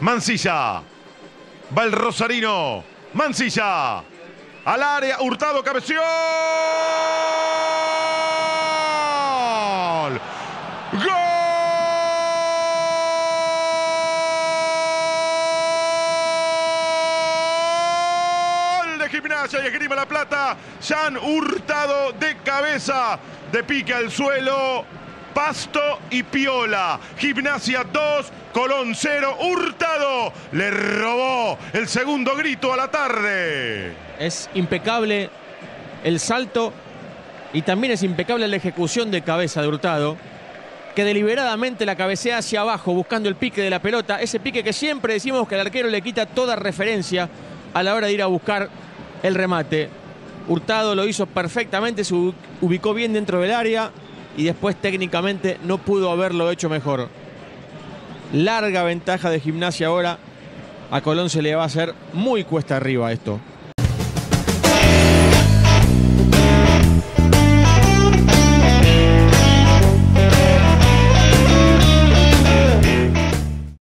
Mansilla. Va el rosarino. Mansilla. Al área. Hurtado. Cabeció. ¡Gol! Gimnasia y Esgrima La Plata. Jan Hurtado de cabeza, de pique al suelo. Pasto y Piola. Gimnasia 2, Colón 0. Hurtado le robó el segundo grito a la tarde. Es impecable el salto y también es impecable la ejecución de cabeza de Hurtado, que deliberadamente la cabecea hacia abajo buscando el pique de la pelota. Ese pique que siempre decimos que al arquero le quita toda referencia a la hora de ir a buscar el remate. Hurtado lo hizo perfectamente, se ubicó bien dentro del área y después técnicamente no pudo haberlo hecho mejor. Larga ventaja de Gimnasia ahora. A Colón se le va a hacer muy cuesta arriba esto.